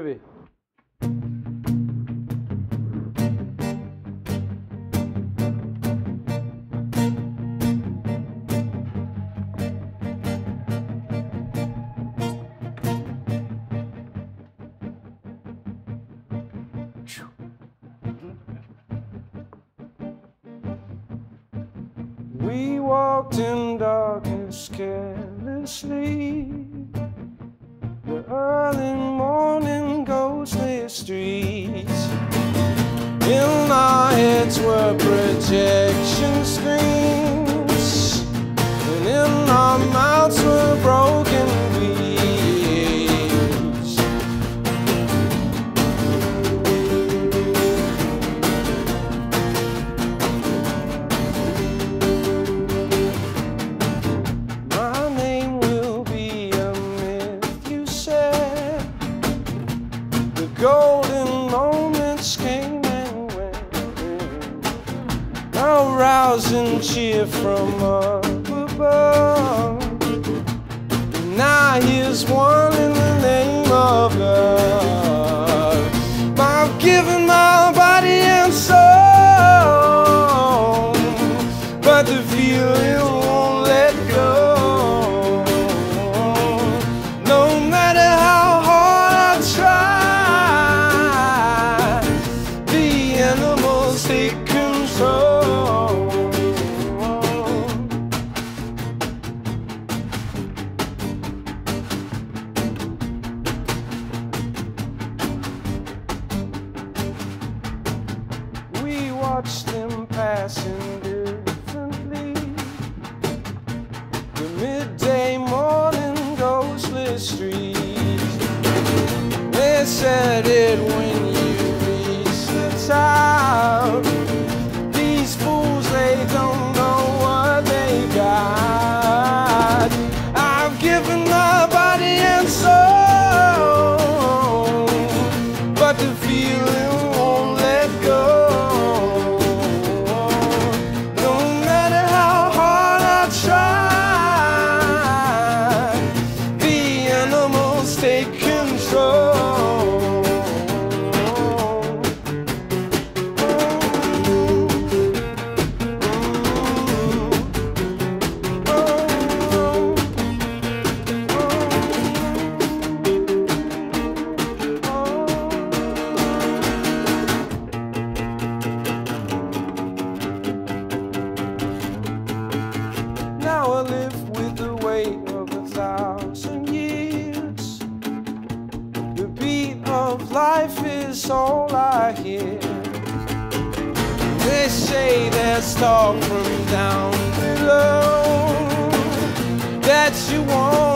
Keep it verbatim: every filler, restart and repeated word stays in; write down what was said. movie. We walked in darkness carelessly. The early morning ghostly streets. In our heads were projection screens, and in our mouths were broken beads. My name will be a myth, you said. The golden moments came and went. Now rousing cheer from up above. And now here's one in the name of love. I've given my body and soul, but the feeling won't let go. No matter how hard I try, the animals take control. We watched them pass indifferently. The midday morning ghostly streets. They said it when you reach the top. These fools, they don't know what they got. I've given my body and soul, but the feeling won't let go. Now I live with the weight of a thousand years. The beat of life is all I hear. They say there's talk from down below that you want.